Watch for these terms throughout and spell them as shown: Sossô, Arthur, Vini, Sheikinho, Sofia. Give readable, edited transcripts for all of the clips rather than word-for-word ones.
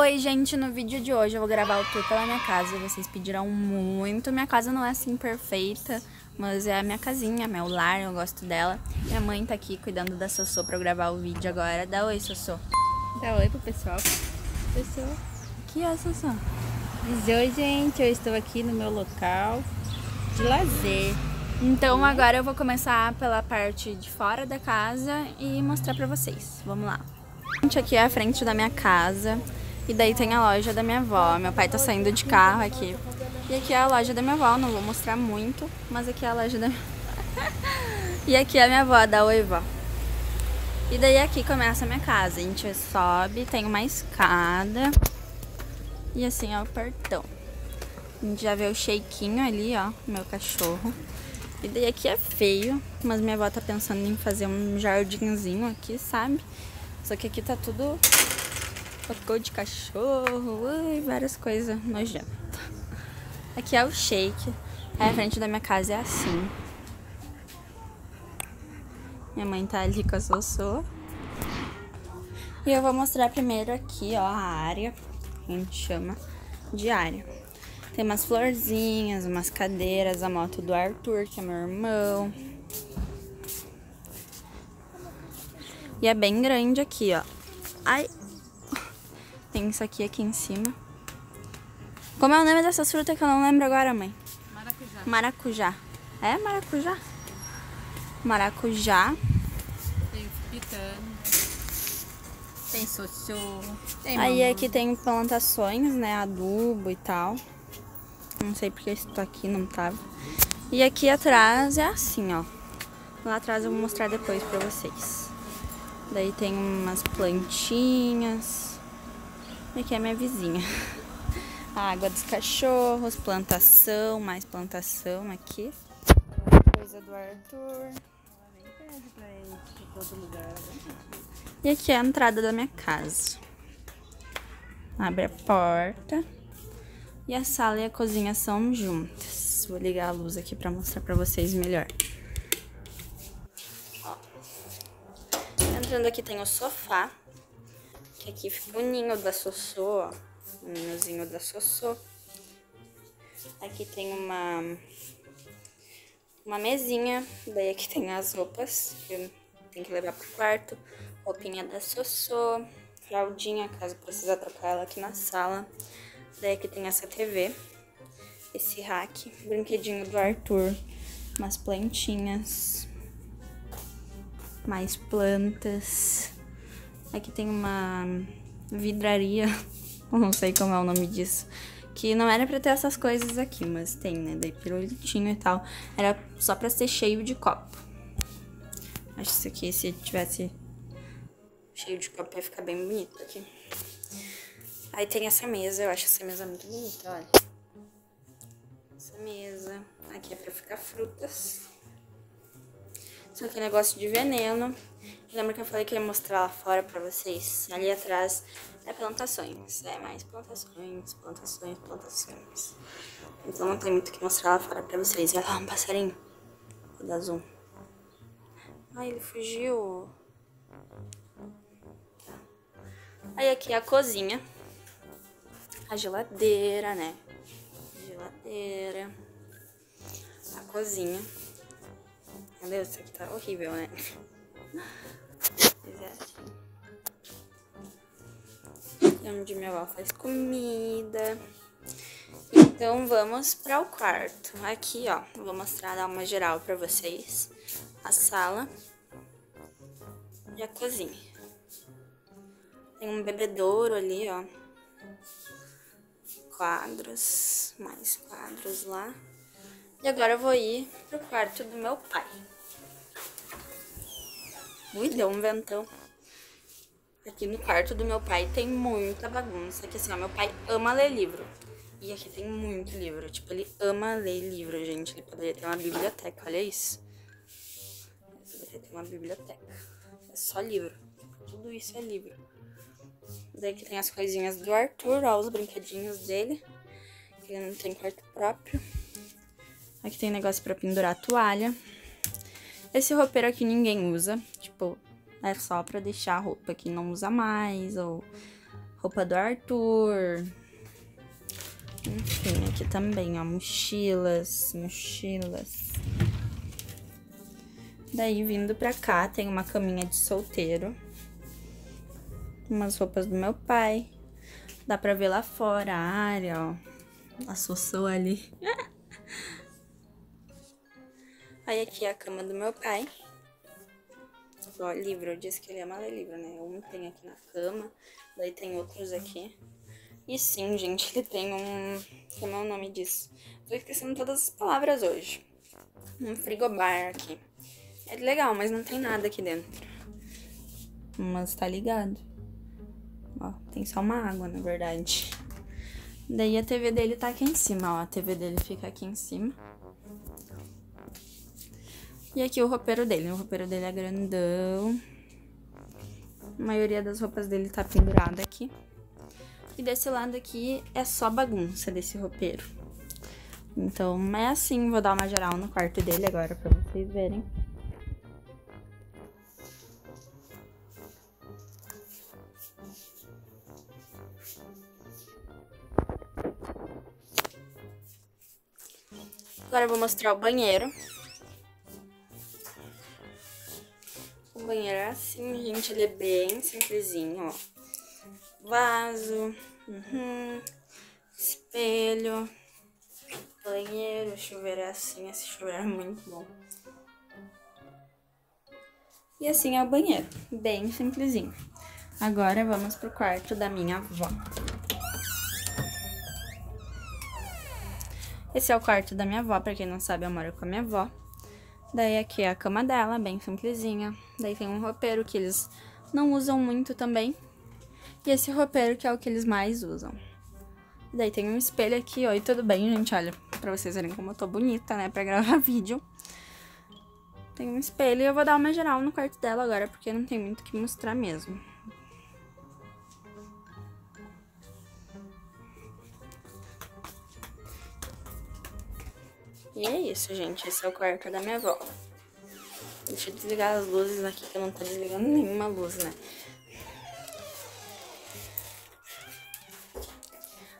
Oi gente, no vídeo de hoje eu vou gravar o tour pela minha casa. Vocês pediram muito, minha casa não é assim perfeita, mas é a minha casinha, meu lar, eu gosto dela. Minha mãe tá aqui cuidando da Sossô pra eu gravar o vídeo agora. Dá oi, Sossô. Dá oi pro pessoal. Pessoal, o que é, Sossô? Diz oi, gente, eu estou aqui no meu local de lazer. Então agora eu vou começar pela parte de fora da casa e mostrar pra vocês. Vamos lá. Gente, aqui é a frente da minha casa. E daí tem a loja da minha avó. Meu pai tá saindo de carro aqui. E aqui é a loja da minha avó, não vou mostrar muito, mas aqui é a loja da minha E aqui é a minha avó, da oi, vó. E daí aqui começa a minha casa. A gente sobe, tem uma escada. E assim é o portão. A gente já vê o Sheikinho ali, ó, meu cachorro. E daí aqui é feio, mas minha avó tá pensando em fazer um jardinzinho aqui, sabe? Só que aqui tá tudo... cocô de cachorro, ui, várias coisas nojentas. Aqui é o shake. A frente da minha casa é assim. Minha mãe tá ali com a Sossô. E eu vou mostrar primeiro aqui, ó, a área. A gente chama de área. Tem umas florzinhas, umas cadeiras, a moto do Arthur, que é meu irmão. E é bem grande aqui, ó. Ai! Tem isso aqui em cima. Como é o nome dessa fruta que eu não lembro agora, mãe? Maracujá. Maracujá. É maracujá? Maracujá. Tem pitano. Tem sossô. Aí aqui tem plantações, né? Adubo e tal. Não sei porque isso tá aqui, não tava. E aqui atrás é assim, ó. Lá atrás eu vou mostrar depois pra vocês. Daí tem umas plantinhas. Aqui é a minha vizinha. A água dos cachorros, plantação, mais plantação aqui. Coisa do Arthur. E aqui é a entrada da minha casa. Abre a porta. E a sala e a cozinha são juntas. Vou ligar a luz aqui pra mostrar pra vocês melhor. Entrando aqui tem o sofá. Aqui fica o ninho da Sossô, ó. O ninhozinho da Sossô. Aqui tem uma mesinha. Daí aqui tem as roupas que tem que levar pro quarto. Roupinha da Sossô. Fraldinha, caso precisa trocar ela aqui na sala. Daí aqui tem essa TV. Esse rack. Brinquedinho do Arthur. Umas plantinhas. Mais plantas. Aqui tem uma vidraria, não sei como é o nome disso, que não era pra ter essas coisas aqui, mas tem, né? Daí pirulitinho e tal, era só pra ser cheio de copo. Acho que isso aqui, se tivesse cheio de copo, ia ficar bem bonito aqui. Aí tem essa mesa, eu acho essa mesa muito bonita, olha. Essa mesa, aqui é pra ficar frutas. Só que é negócio de veneno. Lembra que eu falei que eu ia mostrar lá fora pra vocês? Ali atrás é plantações. É mais plantações, plantações, plantações. Então não tem muito o que mostrar lá fora pra vocês. Olha lá, um passarinho. Vou dar zoom. Ai, ele fugiu. Aí aqui é a cozinha. A geladeira, né? Geladeira. A cozinha. Meu Deus, isso aqui tá horrível, né? É onde minha avó faz comida. Então vamos para o quarto. Aqui, ó, vou mostrar, dar uma geral para vocês. A sala e a cozinha. Tem um bebedouro ali, ó. Quadros, mais quadros lá. E agora eu vou ir pro quarto do meu pai. Ui, deu um ventão. Aqui no quarto do meu pai tem muita bagunça. Que assim, ó, meu pai ama ler livro. E aqui tem muito livro. Tipo, ele ama ler livro, gente. Ele poderia ter uma biblioteca, olha isso. Ele poderia ter uma biblioteca. É só livro. Tudo isso é livro. Daí aqui tem as coisinhas do Arthur, ó, os brinquedinhos dele. Ele não tem quarto próprio. Aqui tem negócio pra pendurar a toalha. Esse roupeiro aqui ninguém usa, tipo, é só pra deixar a roupa que não usa mais, ou Roupa do Arthur. Enfim, aqui também, ó, mochilas, mochilas. Daí, vindo pra cá, tem uma caminha de solteiro. Umas roupas do meu pai. Dá pra ver lá fora a área, ó. A Sossô ali. Aí aqui é a cama do meu pai. Ó, livro. Eu disse que ele ama ler livro, né? Um tem aqui na cama. Daí tem outros aqui. E sim, gente, ele tem um... Como é o nome disso? Tô esquecendo todas as palavras hoje. Um frigobar aqui. É legal, mas não tem nada aqui dentro. Mas tá ligado. Ó, tem só uma água, na verdade. Daí a TV dele tá aqui em cima, ó. A TV dele fica aqui em cima. E aqui o roupeiro dele. O roupeiro dele é grandão. A maioria das roupas dele tá pendurada aqui. E desse lado aqui é só bagunça desse roupeiro. Então, é assim. Vou dar uma geral no quarto dele agora pra vocês verem. Agora eu vou mostrar o banheiro. O banheiro é assim, gente. Ele é bem simplesinho, ó. Vaso. Espelho. Banheiro. O chuveiro é assim. Esse chuveiro é muito bom. E assim é o banheiro. Bem simplesinho. Agora vamos pro quarto da minha avó. Esse é o quarto da minha avó, pra quem não sabe, eu moro com a minha avó. Daí aqui é a cama dela, bem simplesinha. Daí tem um roupeiro que eles não usam muito também. E esse roupeiro que é o que eles mais usam. Daí tem um espelho aqui, ó, e tudo bem, gente, olha, pra vocês verem como eu tô bonita, né, pra gravar vídeo. Tem um espelho e eu vou dar uma geral no quarto dela agora, porque não tem muito o que mostrar mesmo. E é isso, gente. Esse é o quarto da minha avó. Deixa eu desligar as luzes aqui, que eu não tô desligando nenhuma luz, né?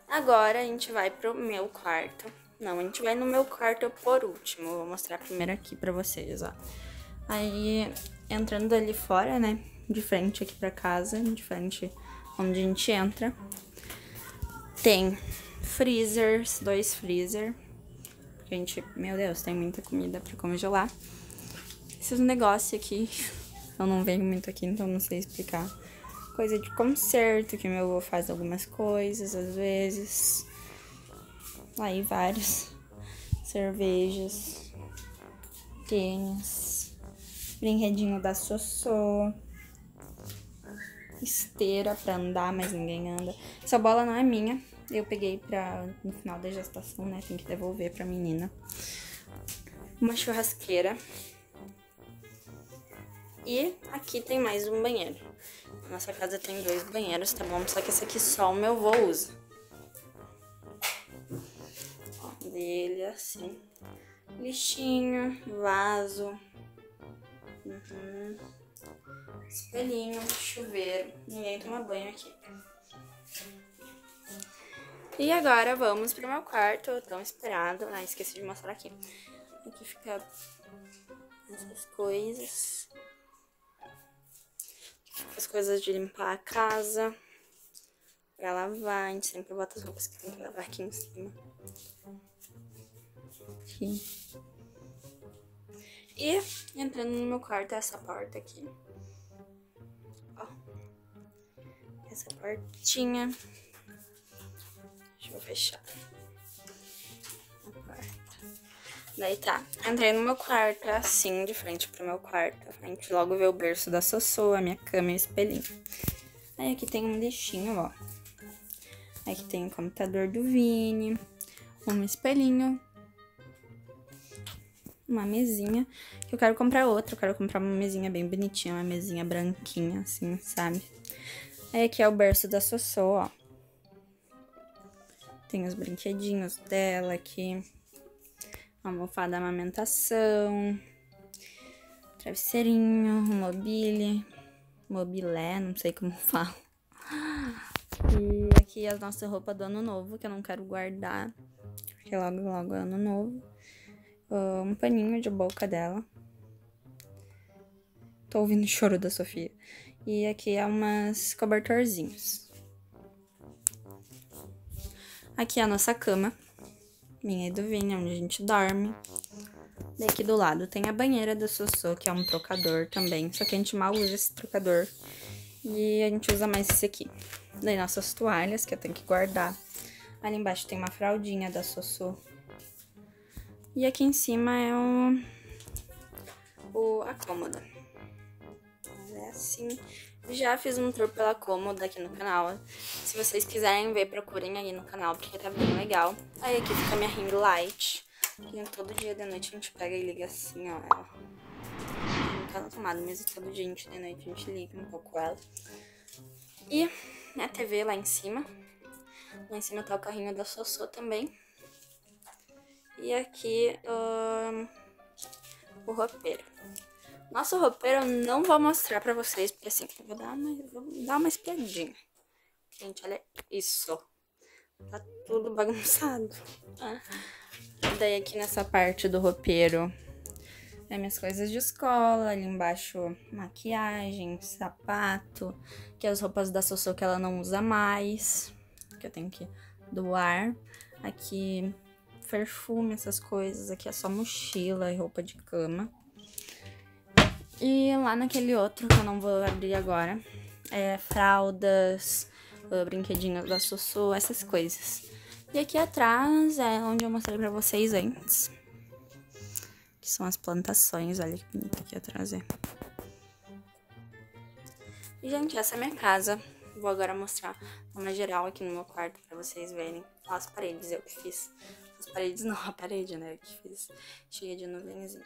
Agora a gente vai pro meu quarto. Não, a gente vai no meu quarto por último. Vou mostrar primeiro aqui pra vocês, ó. Aí, entrando ali fora, né? De frente aqui pra casa, de frente onde a gente entra. Tem freezers, 2 freezers. Gente, meu Deus, tem muita comida pra congelar. Esses negócios aqui, eu não venho muito aqui, então não sei explicar. Coisa de conserto, que meu avô faz algumas coisas, às vezes. Aí vários. Cervejas. Tênis. Brinquedinho da Sossô. Esteira pra andar, mas ninguém anda. Essa bola não é minha. Eu peguei no final da gestação, né? Tem que devolver pra menina. Uma churrasqueira. E aqui tem mais um banheiro. Na nossa casa tem 2 banheiros, tá bom? Só que esse aqui só o meu vô usa. Ó, dele assim. Lixinho, vaso. Espelhinho, chuveiro. Ninguém toma banho aqui. E agora vamos pro meu quarto, tão esperado. Ah, esqueci de mostrar aqui. Aqui fica essas coisas. As coisas de limpar a casa. Pra lavar, a gente sempre bota as roupas que tem que lavar aqui em cima. Aqui. E entrando no meu quarto é essa porta aqui. Ó. Essa portinha. Vou fechar a porta. Daí tá, entrei no meu quarto, assim, de frente pro meu quarto. A gente logo vê o berço da Sossô, a minha cama e o espelhinho. Aí aqui tem um lixinho, ó. Aqui tem o computador do Vini. Um espelhinho. Uma mesinha. Eu quero comprar outra, eu quero comprar uma mesinha bem bonitinha. Uma mesinha branquinha, assim, sabe? Aí aqui é o berço da Sossô, ó. Tem os brinquedinhos dela aqui. A almofada da amamentação. Travesseirinho, mobile. Mobilé, não sei como fala. E aqui as nossas roupas do ano novo, que eu não quero guardar, porque logo logo é ano novo. Um paninho de boca dela. Tô ouvindo o choro da Sofia. E aqui é umas cobertorzinhos. Aqui é a nossa cama, minha e do Vini, onde a gente dorme. Daqui do lado tem a banheira da Sossô, que é um trocador também, só que a gente mal usa esse trocador. E a gente usa mais esse aqui. Daí nossas toalhas, que eu tenho que guardar. Ali embaixo tem uma fraldinha da Sossô. E aqui em cima é a cômoda. É assim. Já fiz um tour pela cômoda aqui no canal. Se vocês quiserem ver, procurem aí no canal, porque tá bem legal. Aí aqui fica minha ring light. Que todo dia de noite a gente pega e liga assim, ó. Ela não tá na tomada, mas todo dia de noite a gente liga um pouco ela. E a TV lá em cima. Lá em cima tá o carrinho da Sossô também. E aqui o roupeiro. Nosso roupeiro eu não vou mostrar pra vocês, porque assim, eu vou dar uma espiadinha. Gente, olha isso. Tá tudo bagunçado. Daí aqui nessa parte do roupeiro é minhas coisas de escola. Ali embaixo, maquiagem, sapato. Que é as roupas da Sossô que ela não usa mais, que eu tenho que doar. Aqui, perfume, essas coisas. Aqui é só mochila e roupa de cama. E lá naquele outro, que eu não vou abrir agora, é fraldas, brinquedinhos da Sossô, essas coisas. E aqui atrás é onde eu mostrei pra vocês antes, que são as plantações, olha que bonito aqui atrás é. E, gente, essa é a minha casa. Vou agora mostrar uma geral aqui no meu quarto pra vocês verem. Ó, as paredes eu que fiz. As paredes não, a parede, né, eu que fiz. Cheia de nuvenzinha.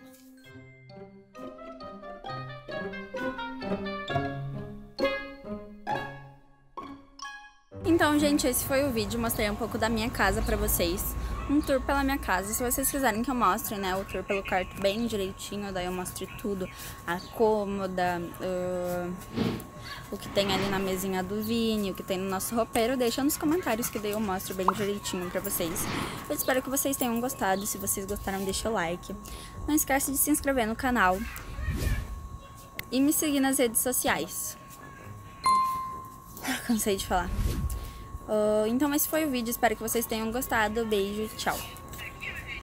Então, gente, esse foi o vídeo. Mostrei um pouco da minha casa pra vocês. Um tour pela minha casa. Se vocês quiserem que eu mostre, né, o tour pelo quarto bem direitinho, daí eu mostre tudo. A cômoda, o que tem ali na mesinha do Vini, o que tem no nosso roupeiro, deixa nos comentários que daí eu mostro bem direitinho pra vocês. Eu espero que vocês tenham gostado. Se vocês gostaram, deixa o like. Não esquece de se inscrever no canal e me seguir nas redes sociais. Cansei de falar. Então esse foi o vídeo, espero que vocês tenham gostado, beijo e tchau!